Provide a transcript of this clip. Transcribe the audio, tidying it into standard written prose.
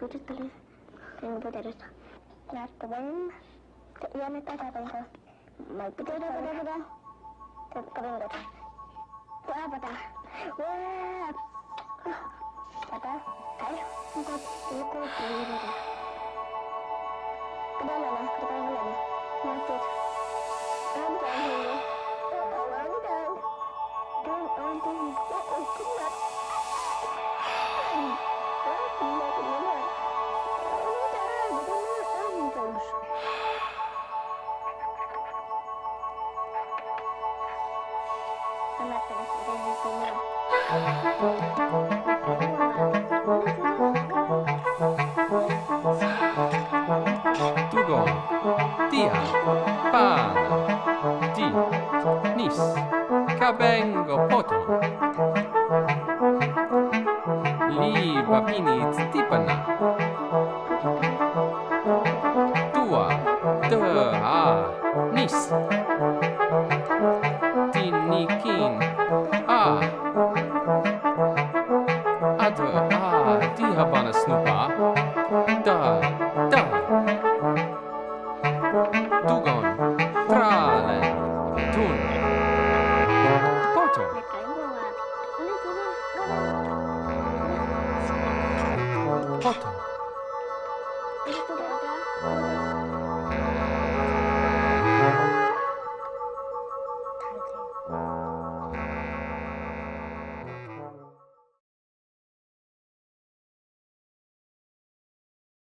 Tujuh $10. Nak kebun, ia minta apa itu? Baik betul. Kebun betul. Tuh apa dah? Wah, kata, ayo, muka kebun dah. Kebun mana? Kebun mana? Masjid. Kebun mana? Kebun dah. Kebun dah. Oh, kebun. Długo, dia, pan, di, nis, cabengo, poto, li, babini, tipana, tua, dea, nis, tinikin, a.